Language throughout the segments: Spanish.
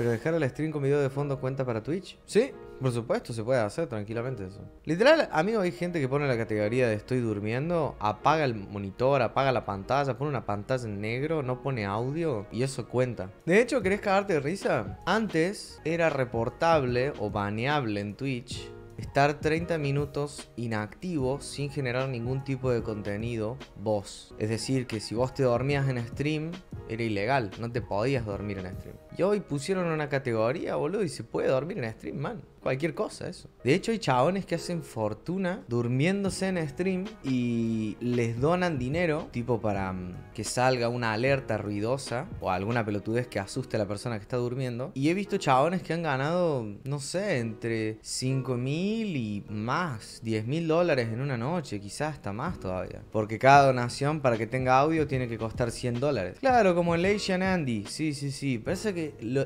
Pero dejar el stream con video de fondo cuenta para Twitch. Sí, por supuesto, se puede hacer tranquilamente eso. Literal, amigo, hay gente que pone la categoría de estoy durmiendo, apaga el monitor, apaga la pantalla, pone una pantalla en negro, no pone audio y eso cuenta. De hecho, ¿querés cagarte de risa? Antes era reportable o baneable en Twitch estar 30 minutos inactivo sin generar ningún tipo de contenido vos. Es decir, que si vos te dormías en stream, era ilegal, no te podías dormir en stream. Y hoy pusieron una categoría, boludo, y se puede dormir en stream, man. Cualquier cosa eso. De hecho, hay chabones que hacen fortuna durmiéndose en stream y les donan dinero, tipo para que salga una alerta ruidosa o alguna pelotudez que asuste a la persona que está durmiendo. Y he visto chabones que han ganado, no sé, entre 5.000 y más, $10.000 en una noche, quizás hasta más todavía. Porque cada donación para que tenga audio tiene que costar $100. Claro, como el Asian Andy. Sí, sí, sí. Parece que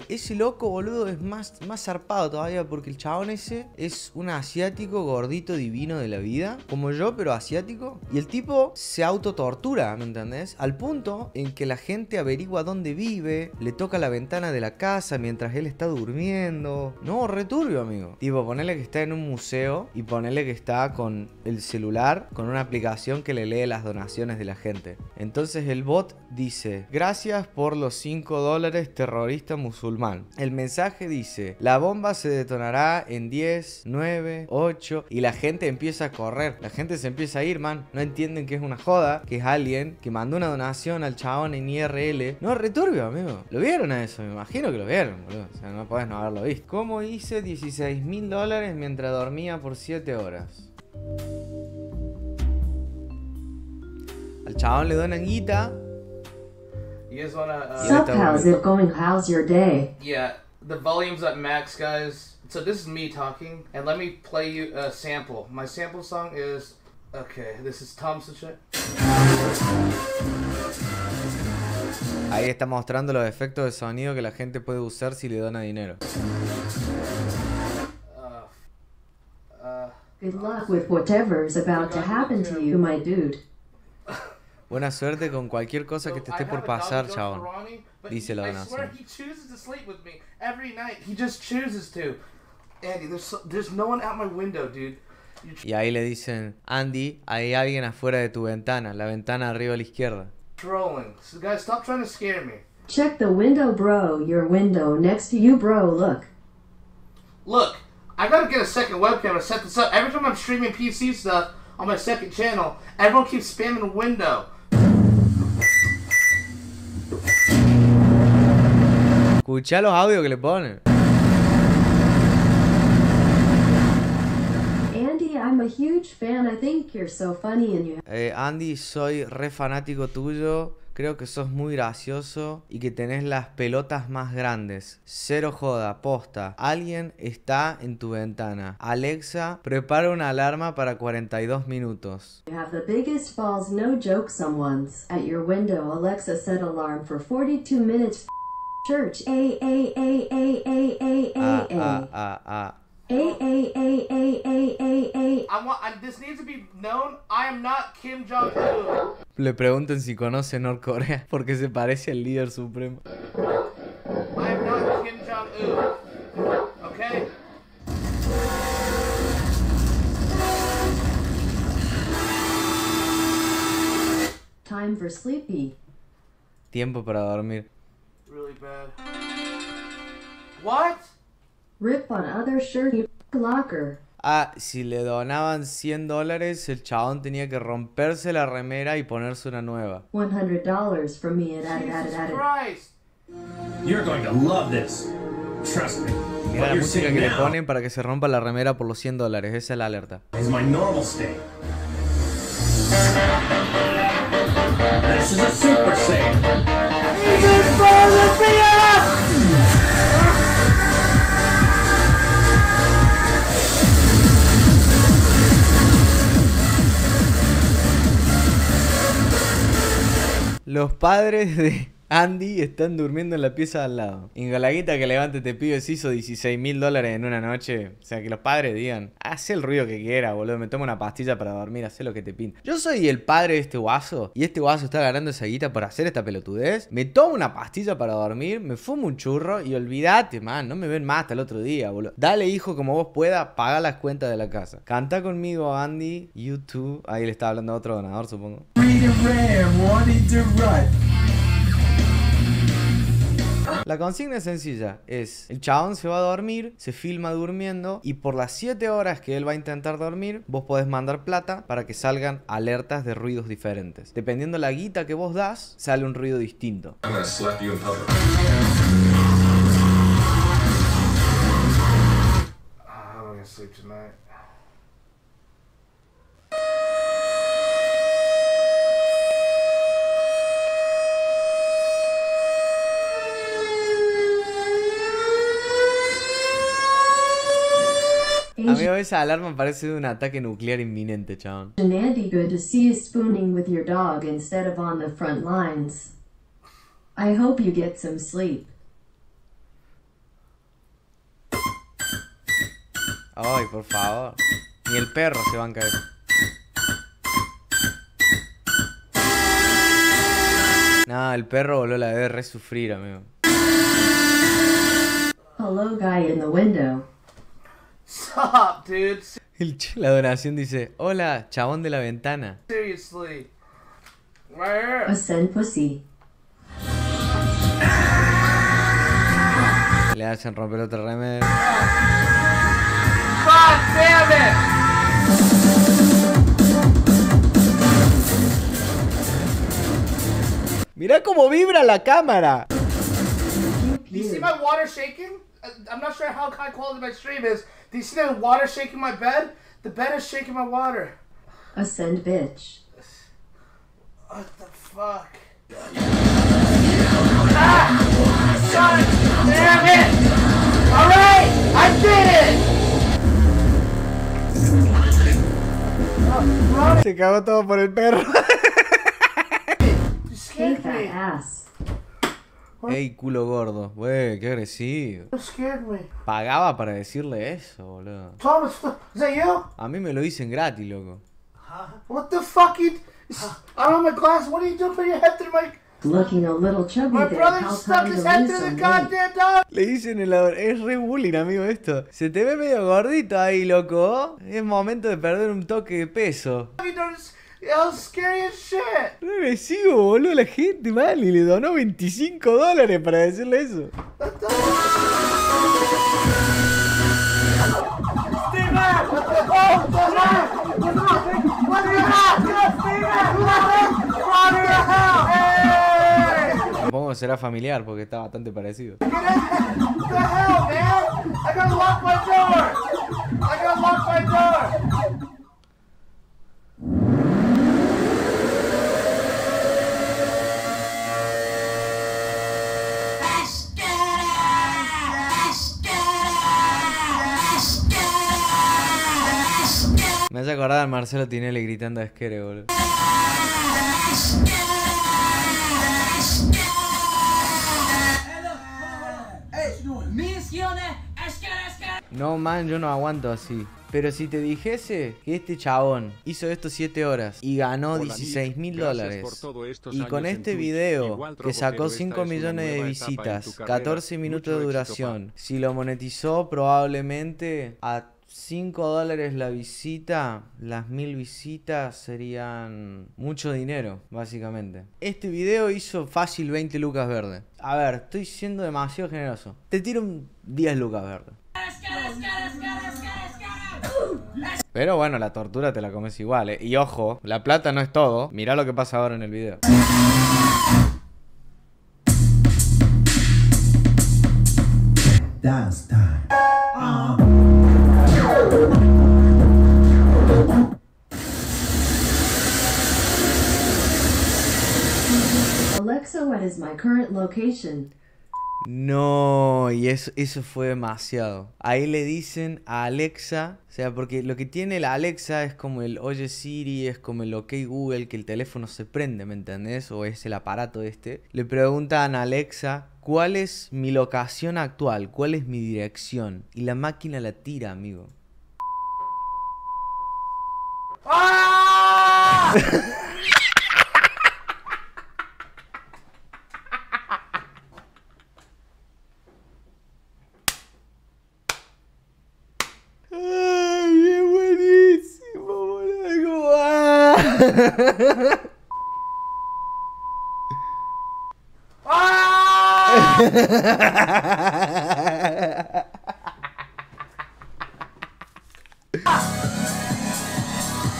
ese loco, boludo, es más zarpado todavía porque el chabón ese es un asiático gordito divino de la vida, como yo, pero asiático. Y el tipo se autotortura, ¿me entendés? Al punto en que la gente averigua dónde vive, le toca la ventana de la casa mientras él está durmiendo. No, returbio, amigo. Tipo, ponele que está en un museo y ponele que está con el celular, con una aplicación que le lee las donaciones de la gente. Entonces el bot dice: gracias por los $5, terrorista musulmán. El mensaje dice: la bomba se detonará en 10, 9, 8. Y la gente empieza a correr. La gente se empieza a ir, man. No entienden que es una joda, que es alguien que mandó una donación al chabón en IRL. No, returbio, amigo. ¿Lo vieron a eso? Me imagino que lo vieron, boludo. O sea, no podés no haberlo visto. ¿Cómo hice $16.000 mientras dormía por 7 horas? Al chabón le donan guita. Sup, how's it going? How's your day? Yeah, the volume's at max, guys. So this is me talking, and let me play you a sample. My sample song is... Okay, this is Tom Suchet. Ahí está mostrando los efectos de sonido que la gente puede usar si le dona dinero. Good luck with whatever's about to happen to you, my dude. Buena suerte con cualquier cosa que te esté por pasar, chabón. Dice la donación. Y ahí le dicen: Andy, hay alguien afuera de tu ventana, la ventana arriba a la izquierda. Check the window, bro. Your window next to you, bro. Look. Look, I gotta get a second webcam to set this up. Every time I'm streaming PC stuff on my second channel, everyone keeps spamming the window. Escuchá los audios que le ponen. Andy, I'm a huge fan. I think you're so funny and you... Andy, soy re fanático tuyo. Creo que sos muy gracioso y que tenés las pelotas más grandes. Cero joda, posta. Alguien está en tu ventana. Alexa, prepara una alarma para 42 minutos. You have the biggest balls, no joke, someone's at your window. Alexa, set alarm for 42 minutes. Church, This needs to be known. I am not Kim Jong-un. Le preguntan si conoce Norcorea porque se parece al líder supremo. I am not Kim Jong-un. Okay. Time for sleepy. Tiempo para dormir. Really bad. What? Rip on other shirt locker. Ah, si le donaban $100, el chabón tenía que romperse la remera y ponerse una nueva. $100 from me and Jesus Christ. You're going to love this. Trust me. Bueno, la música que le ponen para que se rompa la remera por los $100, esa es la alerta. It's my normal state. This is a super saiyan. Los padres de Andy están durmiendo en la pieza de al lado. Y con la guita que levante este pibe se hizo $16.000 en una noche. O sea, que los padres digan, haz el ruido que quiera, boludo, me tomo una pastilla para dormir, haz lo que te pinta. Yo soy el padre de este guaso y este guaso está ganando esa guita por hacer esta pelotudez. Me tomo una pastilla para dormir, me fumo un churro y olvídate, man, no me ven más hasta el otro día, boludo. Dale, hijo, como vos puedas, paga las cuentas de la casa. Canta conmigo, Andy, YouTube. Ahí le estaba hablando a otro donador, supongo. La consigna es sencilla, es el chabón se va a dormir, se filma durmiendo y por las 7 horas que él va a intentar dormir, vos podés mandar plata para que salgan alertas de ruidos diferentes. Dependiendo la guita que vos das, sale un ruido distinto. A mí esa alarma parece de un ataque nuclear inminente, chabón. Asian Andy, good to see you spooning with your dog instead of on the front lines. I hope you get some sleep. Ay, por favor. Ni el perro se banca eso. Nah, el perro voló, la debe resufrir, amigo. Hello guy in the window. Stop, dude. La donación dice, hola, chabón de la ventana. Seriously. Pussy. Le hacen romper otro remedio. God damn it. Mirá cómo vibra la cámara. You see my water shaking? I'm not sure how high quality my stream is. Do you see that water shaking my bed? The bed is shaking my water. Ascend, bitch. What the fuck? Ah! God damn it! All right, I did it. Se cagó todo por el perro. Take that ass. Ey, culo gordo, wey, qué agresivo. Pagaba para decirle eso, boludo. Thomas, ¿es eso? A mí me lo dicen gratis, loco. What the fuck? I don't have my glass. What are you doing? Put your head through my. Looking a little chubby. My brother just stuck his head through the goddamn dog. Le dicen el ador. Es re bullying, amigo, esto. Se te ve medio gordito ahí, loco. Es momento de perder un toque de peso. That was scary as shit. Regresivo, boludo, la gente, man. Y le donó $25 para decirle eso. Supongo que será familiar porque está bastante parecido. Me hace acordar a Marcelo Tinelli gritando a Esquere, boludo. No, man, yo no aguanto así. Pero si te dijese que este chabón hizo esto 7 horas y ganó $16.000 y con este video que sacó 5 millones de visitas, 14 minutos de duración, si lo monetizó probablemente a $5 la visita, las 1000 visitas serían mucho dinero, básicamente. Este video hizo fácil 20 lucas verdes. A ver, estoy siendo demasiado generoso. Te tiro un 10 lucas verdes. Pero bueno, la tortura te la comes igual, ¿eh? Y ojo, la plata no es todo. Mirá lo que pasa ahora en el video. Dance time. Alexa, what is my current location? No, y eso fue demasiado. Ahí le dicen a Alexa, o sea, porque lo que tiene la Alexa es como el Oye Siri, es como el OK Google, que el teléfono se prende, ¿me entendés? O es el aparato este. Le preguntan a Alexa, ¿cuál es mi locación actual? ¿Cuál es mi dirección? Y la máquina la tira, amigo. ¡Ah! ¡Ah!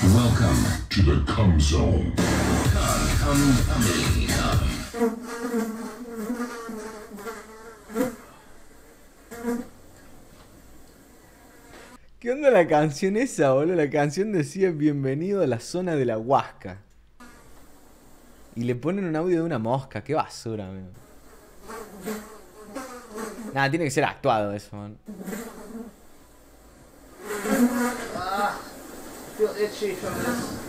Welcome to the cum zone. ¿Qué onda la canción esa, boludo? La canción decía bienvenido a la zona de la huasca. Y le ponen un audio de una mosca, qué basura, amigo. Nada, tiene que ser actuado eso, man. Feel itchy from this.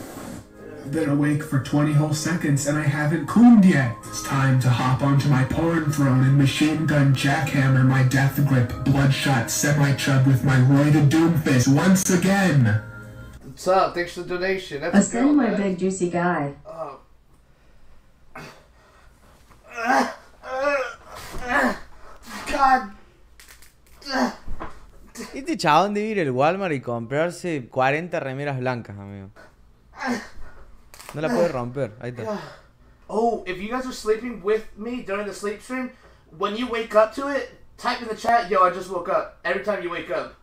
Been awake for 20 whole seconds and I haven't cooned yet. It's time to hop onto my porn throne and machine gun jackhammer my death grip, bloodshot semi-chub with my roided doom fist once again. What's up? Thanks for the donation. I send my big juicy guy. Oh. Este chabón debe ir al Walmart y comprarse 40 remeras blancas, amigo. No la puede romper, ahí está. Oh, if you guys are sleeping with me during the sleep stream, when you wake up to it, type in the chat, yo, I just woke up. Every time you wake up.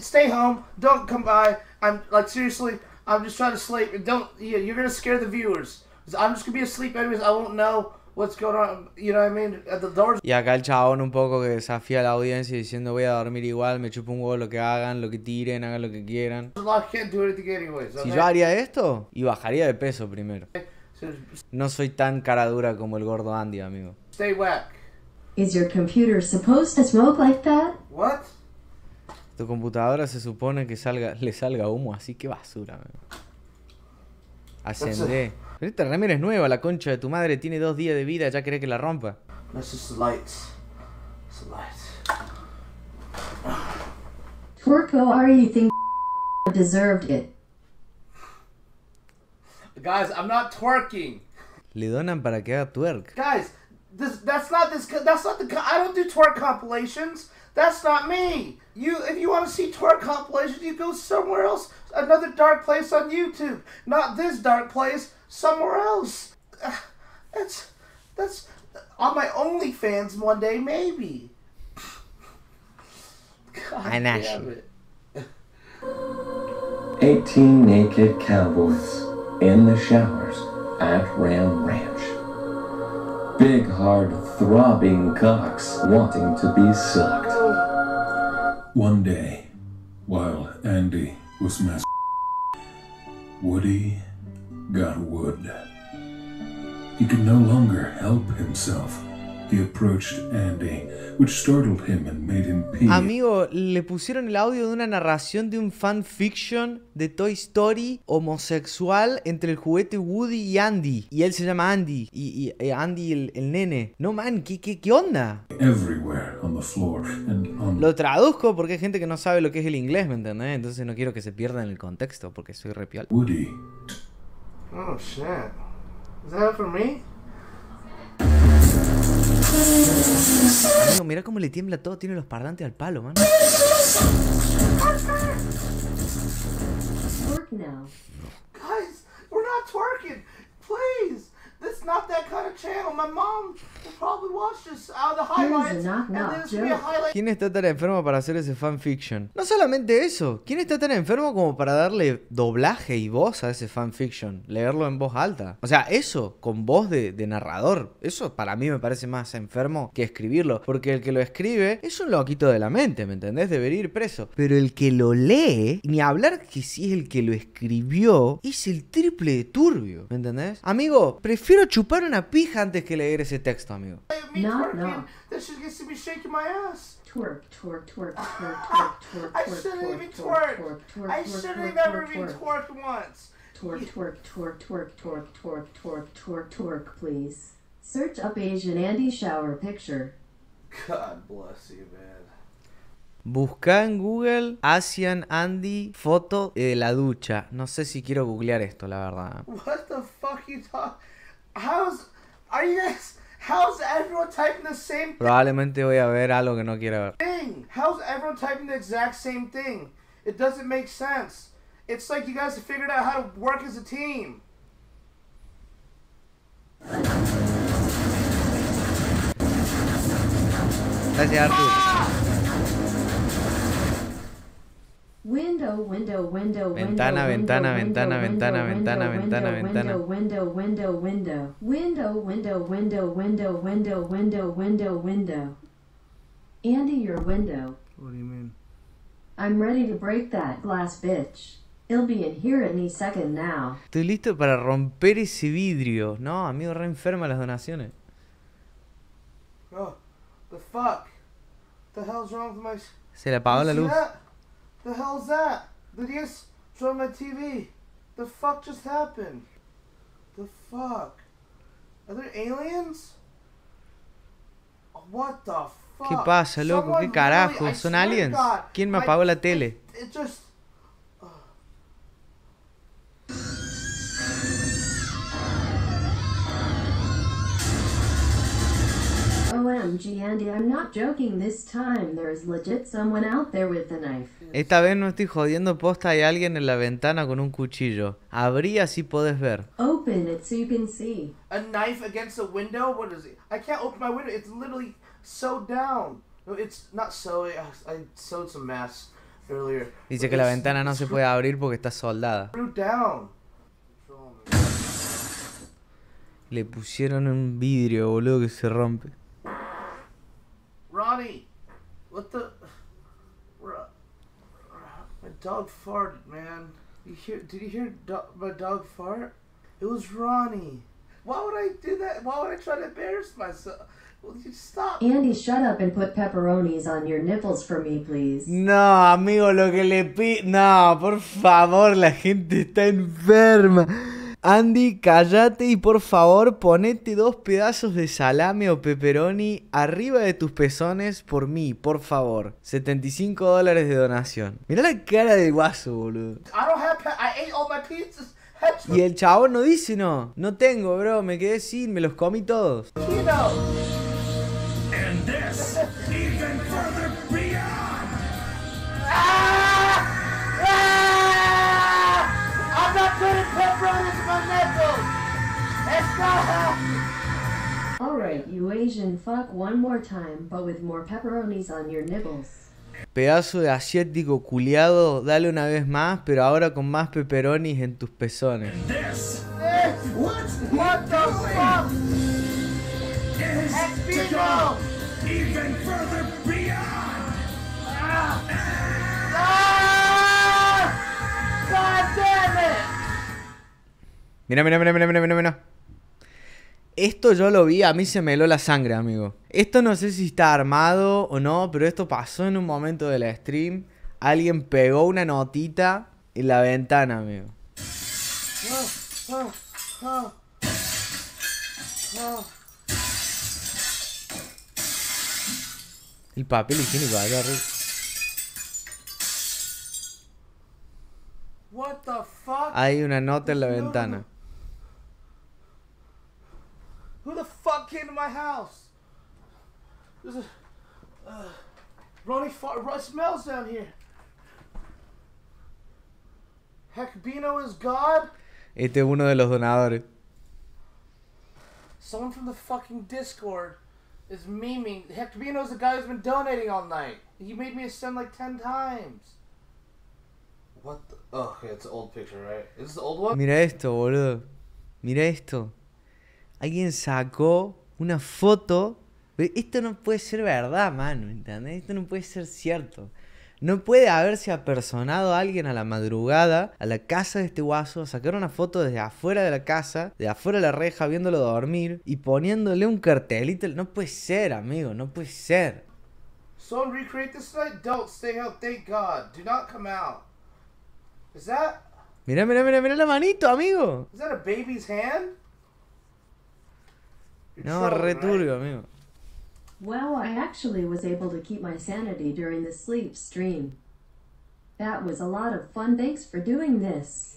Stay home, don't come by. I'm like, seriously, I'm just trying to sleep. Don't, you're gonna scare the viewers. I'm just gonna be asleep anyways, I won't know. What's going on, you know what I mean? At the doors. Y acá el chabón un poco que desafía a la audiencia diciendo voy a dormir igual, me chupo un huevo lo que hagan, lo que tiren, hagan lo que quieran. Can't do anything anyways, okay? Si yo haría esto, y bajaría de peso primero. No soy tan cara dura como el gordo Andy, amigo. Stay whack. Is your computer supposed to smoke like that? What? Tu computadora se supone que le salga humo, así que basura, amigo. Ascendé. Pero esta remera es nueva, la concha de tu madre, tiene 2 días de vida, ya querés que la rompa. That's just the lights. It's the lights. Twerko already think deserved it. Guys, I'm not twerking. Le donan para que haga twerk. Guys, that's not the I don't do twerk compilations. That's not me. If you want to see twerk compilations, you go somewhere else, another dark place on YouTube. Not this dark place, somewhere else. That's on my OnlyFans one day, maybe. God damn it. 18 naked cowboys in the showers at Ram Ranch. Big, hard, throbbing cocks wanting to be sucked. One day, while Andy was messing, Woody got wood. He could no longer help himself. He approached Andy, which startled him and made him pee. Amigo, le pusieron el audio de una narración de un fanfiction de Toy Story homosexual entre el juguete Woody y Andy. Y él se llama Andy. Y Andy el nene. No man, ¿qué onda? Everywhere on the floor and on... Lo traduzco porque hay gente que no sabe lo que es el inglés, ¿me entendés? Entonces no quiero que se pierdan el contexto porque soy repial. Woody. Oh shit. Is that for me? Amigo, mira cómo le tiembla todo, tiene los parlantes al palo, mano. Guys, we're not twerking. Please. This is not that kind of channel. My mom will probably watch this out of the highlights. ¿Quién está tan enfermo para hacer ese fanfiction? No solamente eso, ¿quién está tan enfermo como para darle doblaje y voz a ese fanfiction? Leerlo en voz alta. O sea, eso, con voz de narrador. Eso para mí me parece más enfermo que escribirlo. Porque el que lo escribe es un loquito de la mente, ¿me entendés? Debería ir preso. Pero el que lo lee, ni hablar que si es el que lo escribió, es el triple de turbio, ¿me entendés? Amigo, prefiero chupar una pija antes que leer ese texto, amigo. at me twerking that she gets to be shaking my ass. Twerk, twerk, twerk, twerk, twerk, twerk, twerk, I shouldn't even twerk. I shouldn't have ever been twerked once. Twerk, twerk, twerk, twerk, twerk, twerk, twerk, twerk, twerk, please. Search up Asian Andy shower picture. God bless you, man. Busca en Google Asian Andy foto de la ducha. No sé si quiero googlear esto, la verdad. What the fuck you talk? How's everyone typing the same thing? Probablemente voy a ver algo que no quiero ver. How's everyone typing the exact same thing? It doesn't make sense. It's like you guys have figured out how to work as a team. Gracias, Arthur. Window, window, window, ventana, ventana, ventana, ventana, ventana, ventana, ventana, window, window, window, window, window, window, window, window, window, window, window. Andy, your window. What do you mean? I'm ready to break that glass, bitch. He'll be in here any second now. Estoy listo para romper ese vidrio. No, amigo, re enferma las donaciones. Oh, the fuck. The hell's wrong with my... Se le apagó la luz. The hell's that? The DS dropped my TV. The fuck just happened? The fuck? Are there aliens? What the fuck? ¿Qué pasa, loco? ¿Qué carajo? ¿Son aliens? ¿Quién me apagó la tele? It just... Esta vez no estoy jodiendo, posta, hay alguien en la ventana con un cuchillo. Abrí, así podés ver. Open it so you can see. A knife against a window? What is it? I can't open my window. It's literally sewed down. No, it's not sewed. I sewed some masks earlier. Dice que la ventana no se puede abrir porque está soldada. Le pusieron un vidrio, boludo, que se rompe. Ronnie, what the? My dog farted, man. You hear? Did you hear my dog fart? It was Ronnie. Why would I do that? Why would I try to embarrass myself? Well, you stop. Andy, shut up and put pepperonis on your nipples for me, please. No, amigo, lo que le pido. No, por favor, la gente está enferma. Andy, cállate y por favor ponete dos pedazos de salame o pepperoni arriba de tus pezones por mí, por favor. $75 de donación. Mirá la cara del guaso, boludo. Y el chabón no dice no. No tengo, bro, me quedé sin, me los comí todos. And this, even further beyond. Alright, you Asian fuck one more time, but with more pepperonis on your nipples. Pedazo de asiático culiado, dale una vez más, pero ahora con más pepperonis en tus pezones. What the fuck? Is to go even further beyond. God damn it! Mira, mira, mira, mira, mira, mira, mira. Esto yo lo vi, a mí se me heló la sangre, amigo. Esto no sé si está armado o no, pero esto pasó en un momento de la stream. Alguien pegó una notita en la ventana, amigo. El papel higiénico acá arriba. What the fuck? Hay una nota en la ventana. Who the fuck came to my house? There's a Ronnie smells down here. Heckbino is God. Este es uno de los donadores. Someone from the fucking Discord is memeing. Heckbino's the guy who's been donating all night. He made me ascend like 10 times. What the... Oh, yeah, it's an old picture, right? Is this the old one? Mira esto, boludo. Mira esto. Alguien sacó una foto. Esto no puede ser verdad, mano, ¿entendés? Esto no puede ser cierto. No puede haberse apersonado a alguien a la madrugada a la casa de este guaso, a sacar una foto desde afuera de la casa, de afuera de la reja, viéndolo dormir y poniéndole un cartelito. No puede ser, amigo, no puede ser. So recreate this night, don't stay out, thank God. Do not come out. Is that? Mira, mira, mira, mira la manito, amigo. Is that a baby's hand? No, returbio, amigo. Wow, I actually was able to keep my sanity during the sleep stream. That was a lot of fun. Thanks for doing this.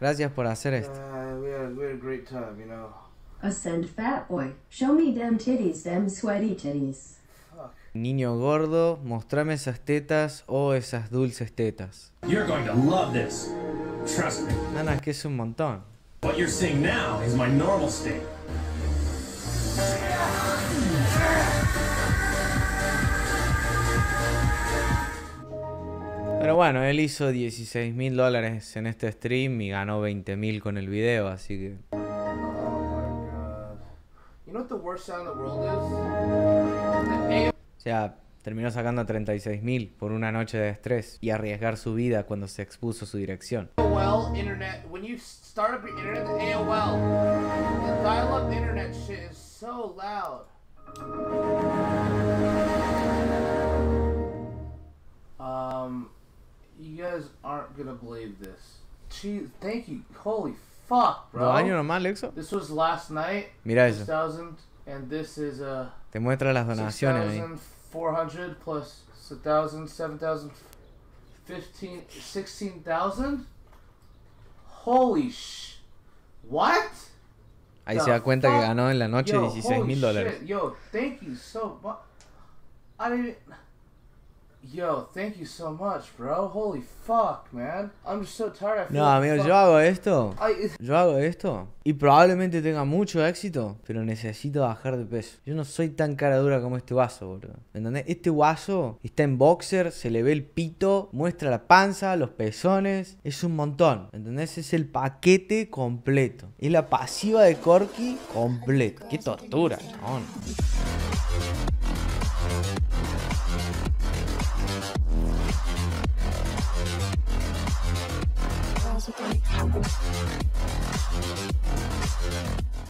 Gracias por hacer esto. We had a great time, you know. Ascend fat boy. Show me them titties, them sweaty titties. Niño gordo, mostrame esas tetas, oh, esas dulces tetas. You're going to love this. Trust me. Nana, que es un montón. What you're seeing now is my normal state. Pero bueno, él hizo $16.000 en este stream y ganó $20.000 con el video, así que... Oh my God. You know what the worst sound in the world is? O sea, terminó sacando $36.000 por una noche de estrés y arriesgar su vida cuando se expuso su dirección. ¿Dos años nomás, Lexo? Mira eso. Te muestra las donaciones ahí. 400 plus 1,000, 7,000, 15, 16,000. Holy sh. What? Ahí se da cuenta que ganó en la noche $16.000. Yo, thank you so much. Yo, thank you so much, bro. Holy fuck, man. I'm just so tired. No, amigo, yo hago esto. Yo hago esto. Y probablemente tenga mucho éxito, pero necesito bajar de peso. Yo no soy tan cara dura como este guaso, boludo. ¿Entendés? Este guaso está en boxer, se le ve el pito, muestra la panza, los pezones. Es un montón, ¿entendés? Es el paquete completo. Es la pasiva de Corky completo. Qué tortura, chabón.